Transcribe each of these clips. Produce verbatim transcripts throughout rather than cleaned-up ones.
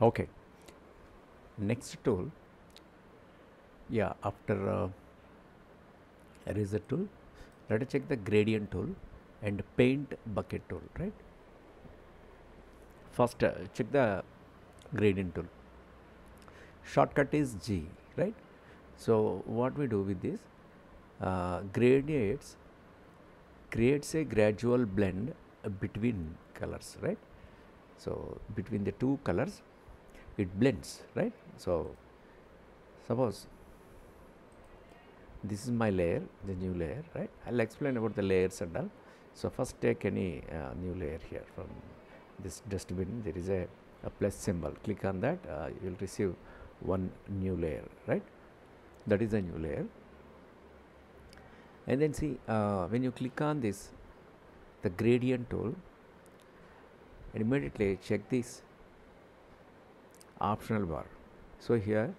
Okay, next tool. Yeah, after uh, eraser tool, let us check the gradient tool and paint bucket tool, right? First uh, check the gradient tool. Shortcut is G, right? So what we do with this, uh, gradients creates a gradual blend uh, between colors, right? So between the two colors it blends, right? So suppose this is my layer, the new layer, right? I'll explain about the layers and all. So first take any uh, new layer here from this dustbin. There is a, a plus symbol. Click on that. Uh, you will receive one new layer, right? That is a new layer. And then see, uh, when you click on this, the gradient tool, and immediately check this optional bar. So here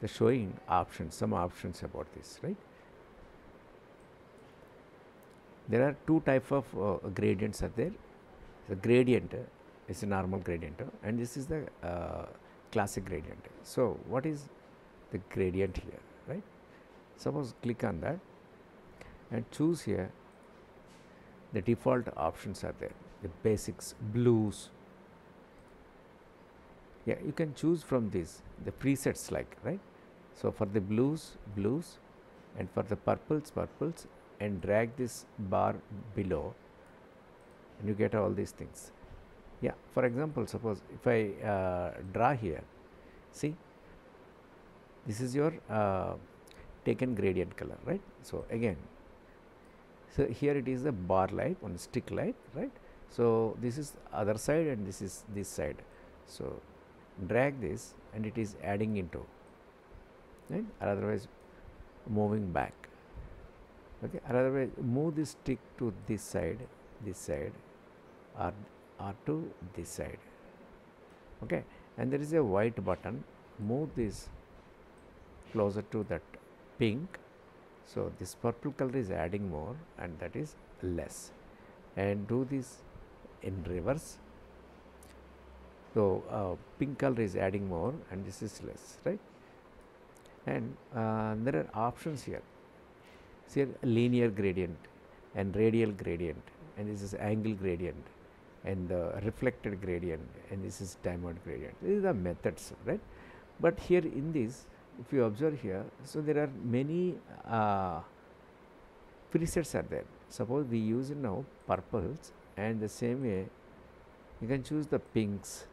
they're showing options, some options about this, right? There are two type of uh, gradients are there. The gradient is a normal gradient, and this is the uh, classic gradient. So what is the gradient here, right? Suppose click on that and choose here. The default options are there, the basics, blues. Yeah, you can choose from this, the presets like, right? So for the blues, blues, and for the purples, purples, and drag this bar below, and you get all these things. Yeah, for example, suppose if I uh, draw here, see, this is your uh, taken gradient color, right? So again, so here it is a bar light on stick light, right? So this is other side and this is this side. So drag this and it is adding into, right? Or otherwise moving back. Okay, or otherwise move this stick to this side, this side, or, or to this side. Okay, and there is a white button. Move this closer to that pink. So this purple color is adding more and that is less. And do this in reverse. So uh, pink color is adding more and this is less, right? And uh, there are options here. See, linear gradient and radial gradient, and this is angle gradient, and the uh, reflected gradient, and this is diamond gradient. These are the methods, right? But here in this, if you observe here, so there are many uh, presets are there. Suppose we use now purples, and the same way you can choose the pinks,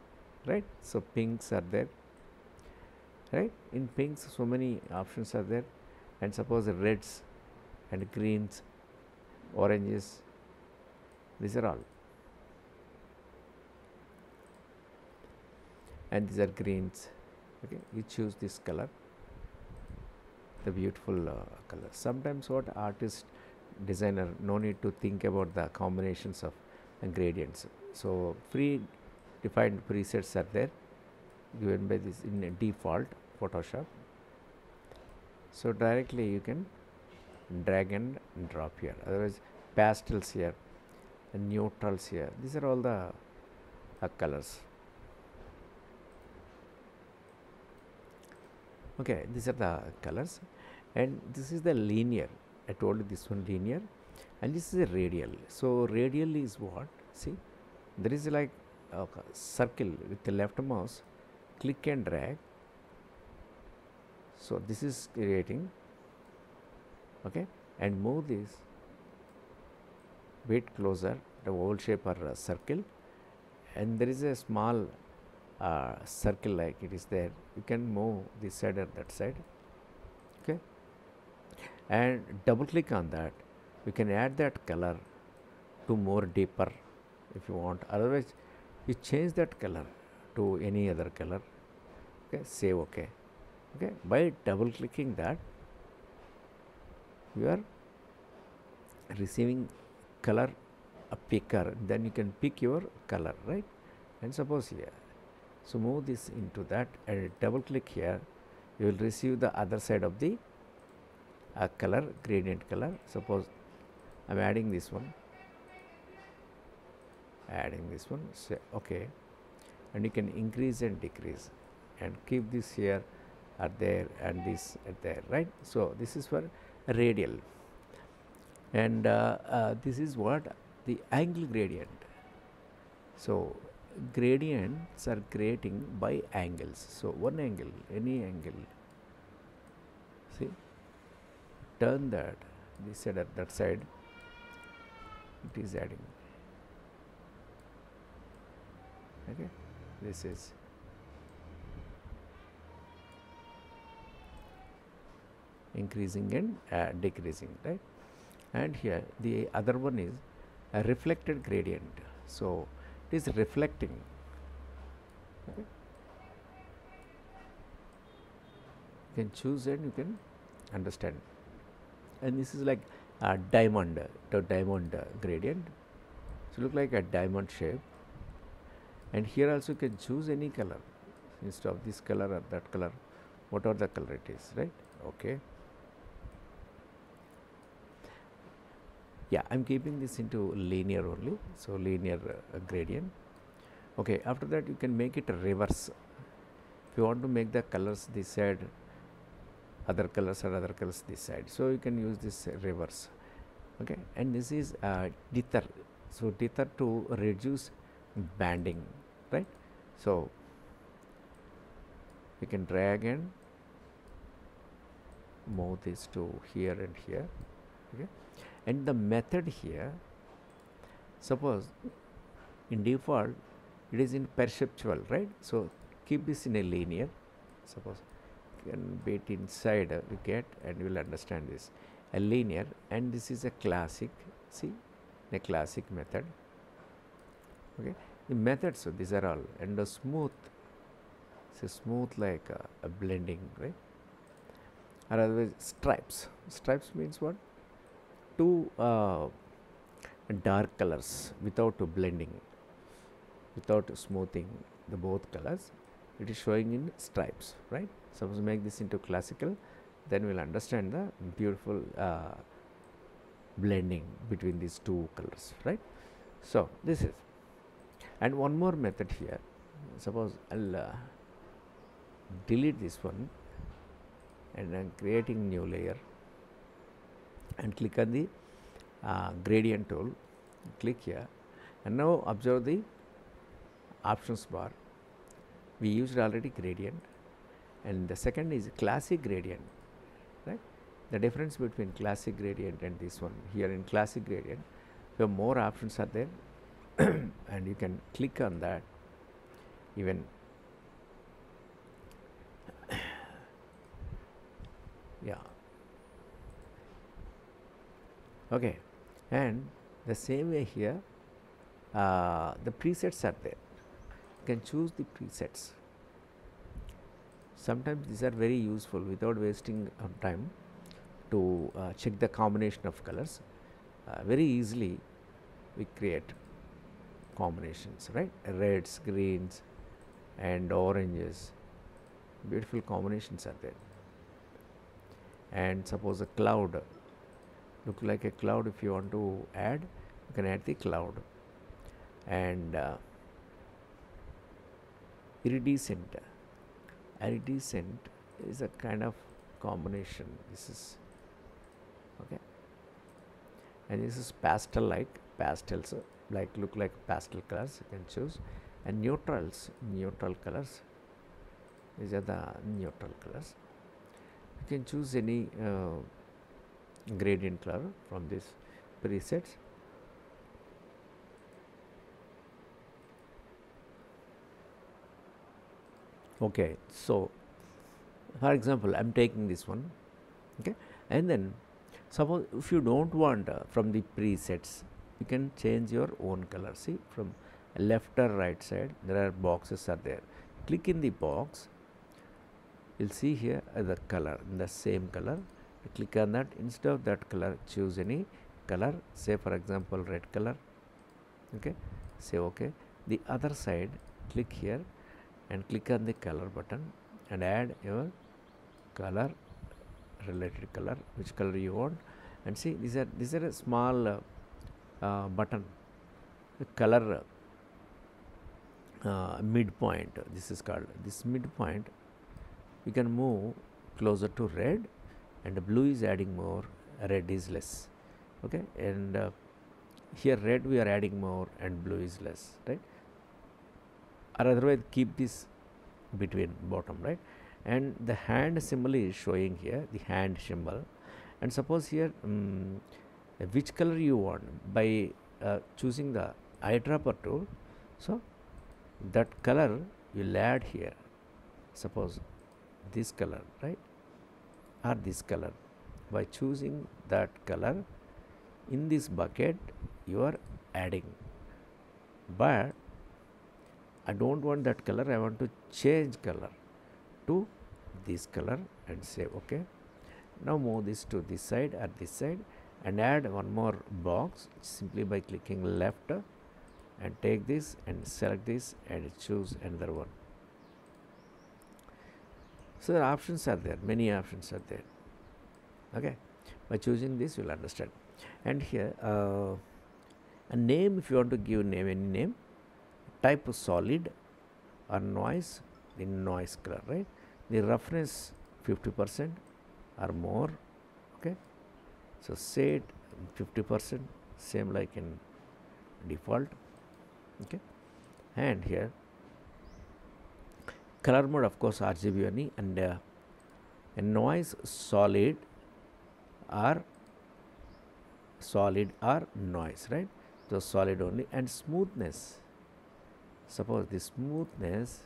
right? So pinks are there, right? In pinks so many options are there, and suppose reds and greens, oranges, these are all, and these are greens. Okay, you choose this color, the beautiful uh, color. Sometimes what artist, designer, no need to think about the combinations of uh, gradients. So free defined presets are there, given by this in a default Photoshop. So directly you can drag and drop here. Otherwise pastels here and neutrals here. These are all the uh, colors. Okay, these are the colors, and this is the linear. I told you this one linear, and this is a radial. So radial is what? See, there is like a circle with the left mouse, click and drag. So this is creating, okay, and move this bit closer, the oval shape or uh, circle, and there is a small uh, circle like it is there. You can move this side or that side, okay, and double click on that. You can add that color to more deeper if you want, otherwise you change that color to any other color. Okay, save. Okay, okay, by double clicking that you are receiving color a picker, then you can pick your color, right? And suppose here, so move this into that and double click here, you will receive the other side of the uh, color, gradient color. Suppose I am adding this one, adding this one, say okay, and you can increase and decrease and keep this here at there and this at there, right. So, this is for radial, and uh, uh, this is what the angle gradient. So, gradients are creating by angles. So, one angle, any angle, see, turn that this side at that side, it is adding. Okay, this is increasing and uh, decreasing, right. And here the other one is a reflected gradient. So, it is reflecting, okay. You can choose and you can understand, and this is like a diamond, the diamond uh, gradient. So, look like a diamond shape, and here also you can choose any color instead of this color or that color, whatever the color it is, right. Okay. Yeah, I am keeping this into linear only. So, linear uh, gradient. Okay, after that you can make it reverse. If you want to make the colors this side, other colors or other colors this side. So, you can use this uh, reverse. Okay, and this is uh, dither. So, dither to reduce banding, right. So, you can drag and move this to here and here, okay. And the method here, suppose in default it is in perceptual, right. So, keep this in a linear, suppose you can bit inside uh, you get and you will understand this, a linear, and this is a classic, see, a classic method, okay. The methods, so these are all, and the smooth, so smooth like uh, a blending, right. Or otherwise stripes, stripes means what? Two uh, dark colors without blending, without smoothing the both colors, it is showing in stripes, right. Suppose make this into classical, then we will understand the beautiful uh, blending between these two colors, right. So, this is, and one more method here, suppose I will uh, delete this one, and I am creating new layer and click on the uh, gradient tool, click here, and now observe the options bar. We used already gradient, and the second is classic gradient, right. The difference between classic gradient and this one, here in classic gradient your more options are there and you can click on that, even yeah, okay. And the same way here, uh, the presets are there, you can choose the presets. Sometimes these are very useful without wasting uh, time to uh, check the combination of colors, uh, very easily we create combinations, right, reds, greens and oranges, beautiful combinations are there. And suppose a cloud, look like a cloud, if you want to add, you can add the cloud. And uh, iridescent, iridescent is a kind of combination, this is okay, and this is pastel, like pastels, like look like pastel colors you can choose, and neutrals, neutral colors, these are the neutral colors. You can choose any uh, gradient color from these presets. Okay, so for example, I am taking this one, okay, and then suppose if you don't want uh, from the presets, you can change your own color. See, from left or right side, there are boxes are there. Click in the box. You'll see here uh, the color, the same color. You click on that. Instead of that color, choose any color. Say for example, red color. Okay. Say okay. The other side, click here, and click on the color button, and add your color, related color, which color you want. And see, these are these are a small uh, uh, button, the color uh, midpoint. This is called this midpoint. We can move closer to red, and blue is adding more, red is less. Okay, and uh, here red we are adding more and blue is less, right? Or otherwise keep this between bottom, right? And the hand symbol is showing here, the hand symbol. And suppose here um, which color you want by uh, choosing the eyedropper tool. So that color you'll add here. Suppose this color, right? Or this color. By choosing that color in this bucket, you are adding. But I don't want that color. I want to change color to this color and say okay. Now move this to this side or this side and add one more box simply by clicking left and take this and select this and choose another one. So the options are there, many options are there. Okay, by choosing this you will understand. And here uh, a name, if you want to give name, any name, type solid or noise, the noise color, right? The roughness fifty percent or more. Okay, so set fifty percent, same like in default. Okay, and here color mode, of course R G B only, and uh, a noise solid or solid or noise, right? So solid only. And smoothness, suppose the smoothness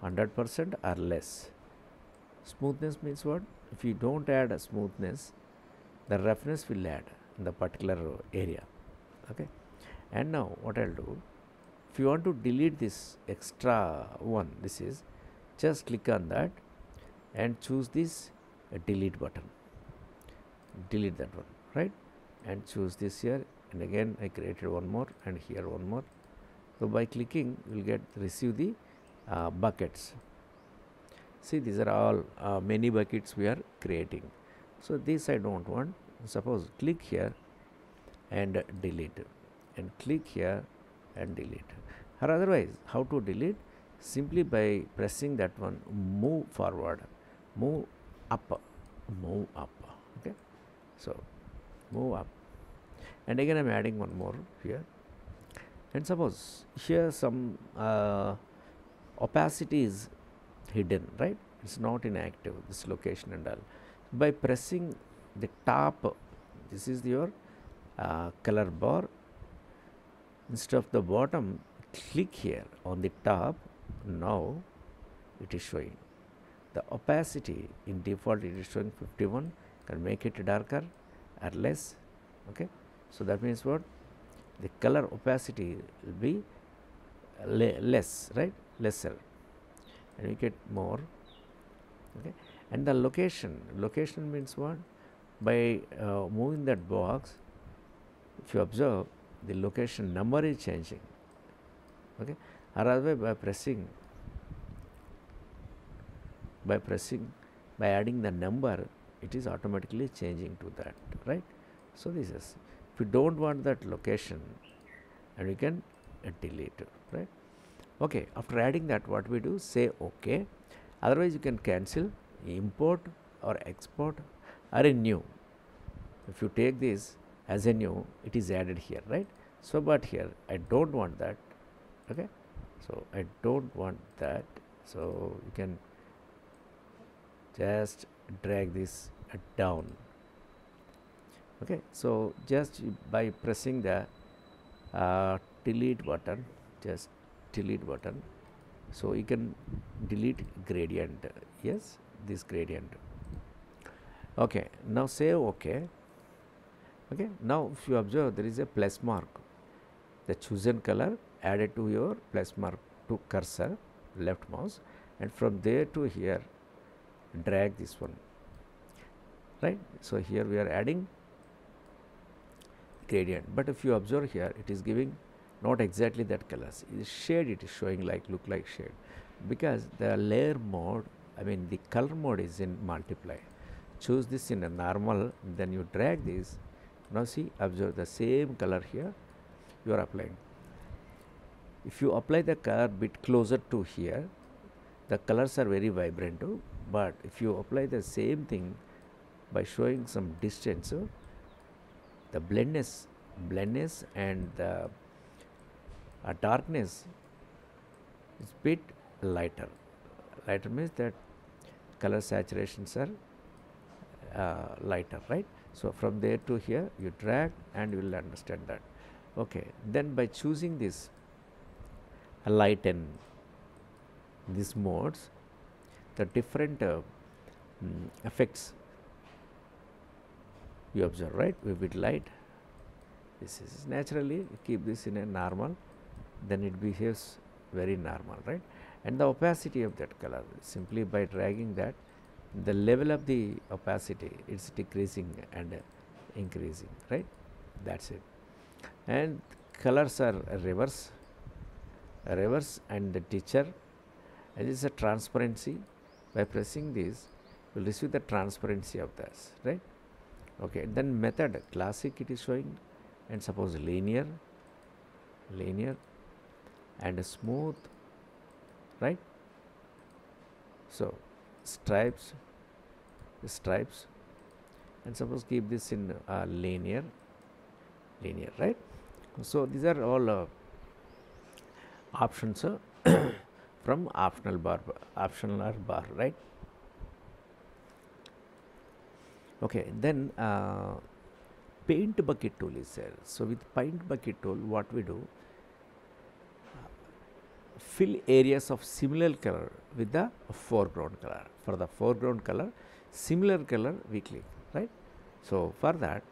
one hundred percent or less. Smoothness means what? If you don't add a smoothness, the roughness will add in the particular area. Okay, and now what I'll do, if you want to delete this extra one, this is just click on that and choose this uh, delete button, delete that one, right? And choose this here, and again I created one more and here one more. So by clicking you will get receive the uh, buckets. See, these are all uh, many buckets we are creating. So this I don't want. Suppose click here and delete, and click here and delete. Or otherwise how to delete, simply by pressing that one, move forward, move up, move up. Okay, so move up, and again I am adding one more here. And suppose here some uh, opacity is hidden, right? It's not inactive, this location and all. By pressing the top, this is your uh, color bar. Instead of the bottom, click here on the top. Now it is showing the opacity. In default it is showing fifty-one. Can make it darker or less. Okay, so that means what? The color opacity will be le less, right? Lesser, and we get more. Okay, and the location, location means what? By uh, moving that box, if you observe, the location number is changing. Okay, or otherwise by pressing by pressing by adding the number, it is automatically changing to that, right? So this is, if you don't want that location, and we can uh, delete it, right? Okay, after adding that, what we do, say okay. Otherwise you can cancel, import or export or a new. If you take this as a new, it is added here, right? So but here I don't want that. Okay, so I don't want that. So you can just drag this uh, down. Okay, so just by pressing the uh, delete button, just delete button, so you can delete gradient. Yes, this gradient. Okay, now say okay. Okay, now if you observe, there is a plus mark, the chosen color added to your plus mark to cursor, left mouse, and from there to here drag this one, right? So here we are adding gradient, but if you observe here, it is giving not exactly that colors. It is shade, it is showing like look like shade, because the layer mode, I mean the color mode is in multiply. Choose this in a normal, then you drag this. Now see, observe the same color here you are applying. If you apply the color bit closer to here, the colors are very vibrant, but if you apply the same thing by showing some distance, the blendness blendness and the uh, darkness is bit lighter. Lighter means that color saturations are uh, lighter, right? So from there to here you drag and you will understand that. Okay, then by choosing this lighten these modes, the different uh, mm, effects you observe, right? Vivid light, this is naturally keep this in a normal, then it behaves very normal, right? And the opacity of that color, simply by dragging that, the level of the opacity is decreasing and uh, increasing, right? That's it. And colors are uh, reverse uh, reverse and the teacher, and this is a transparency. By pressing this you will receive the transparency of this, right? Okay, then method classic it is showing, and suppose linear linear and smooth, right? So stripes stripes and suppose keep this in uh, linear linear right? So these are all uh, options uh, from optional bar optional bar, right? Okay, then uh, paint bucket tool is there. So with paint bucket tool, what we do, fill areas of similar color with the foreground color. For the foreground color, similar color we click, right? So for that,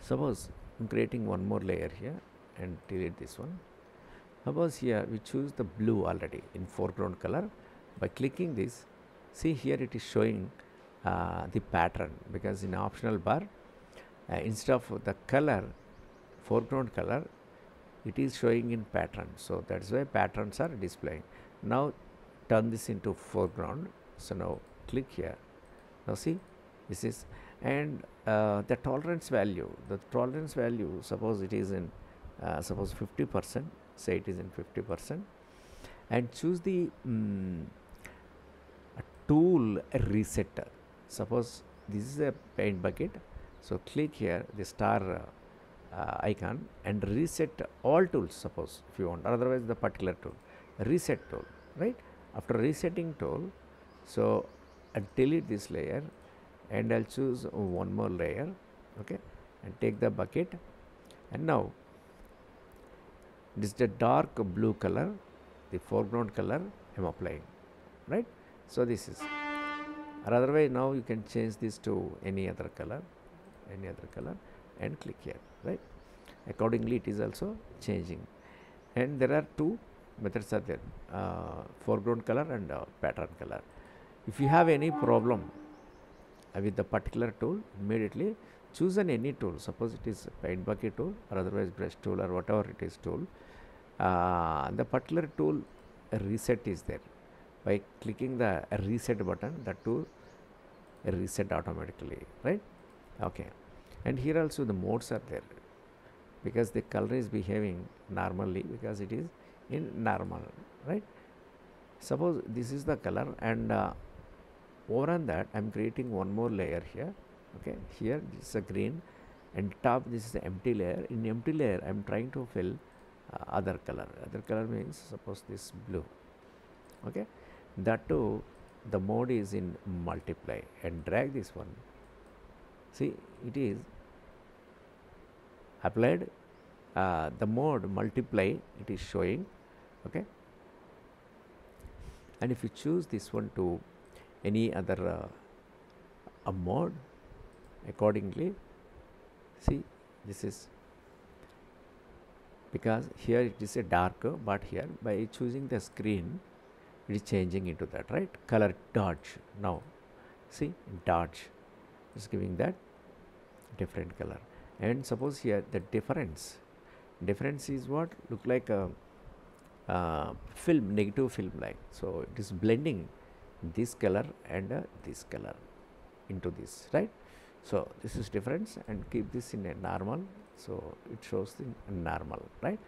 suppose I'm creating one more layer here and delete this one. Suppose here we choose the blue already in foreground color. By clicking this, see here it is showing uh, the pattern, because in optional bar, uh, instead of the color, foreground color, it is showing in pattern. So that's why patterns are displaying. Now turn this into foreground. So now click here. Now see, this is, and uh, the tolerance value, the tolerance value, suppose it is in uh, suppose fifty percent, say it is in fifty percent, and choose the um, tool resetter. Suppose this is a paint bucket, so click here the star uh, Uh, icon and reset all tools, suppose if you want, otherwise the particular tool, reset tool, right? After resetting tool, so I'll delete this layer and I'll choose one more layer, okay, and take the bucket, and now this is the dark blue color, the foreground color I'm applying, right? So this is, or otherwise now you can change this to any other color, any other color, and click here, right? Accordingly it is also changing. And there are two methods are there, uh, foreground color and uh, pattern color. If you have any problem uh, with the particular tool, immediately choose an any tool, suppose it is paint bucket tool or otherwise brush tool or whatever it is tool, uh, the particular tool reset is there. By clicking the reset button, the tool reset automatically, right? Okay. And here also the modes are there, because the color is behaving normally, because it is in normal, right? Suppose this is the color, and uh, over on that I am creating one more layer here, okay? Here this is a green, and top this is the empty layer. In empty layer I am trying to fill uh, other color. Other color means suppose this blue, okay? That too the mode is in multiply, and drag this one. See, it is applied, uh, the mode multiply it is showing, okay? And if you choose this one to any other uh, a mode, accordingly, see this is, because here it is a dark, but here by choosing the screen it is changing into that, right? Color dodge, now see dodge is giving that different color. And suppose here the difference difference is what look like a uh, film, negative film line. So it is blending this color and uh, this color into this, right? So this is difference, and keep this in a normal So it shows the normal, right?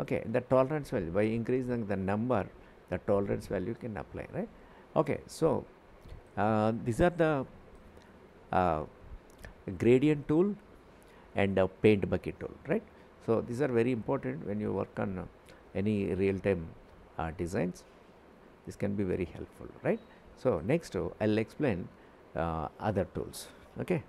Okay, the tolerance value, by increasing the number, the tolerance value can apply, right? Okay, so uh, these are the uh, gradient tool and a paint bucket tool, right? So these are very important when you work on uh, any real-time uh, designs. This can be very helpful, right? So next uh, I'll explain uh, other tools. Okay.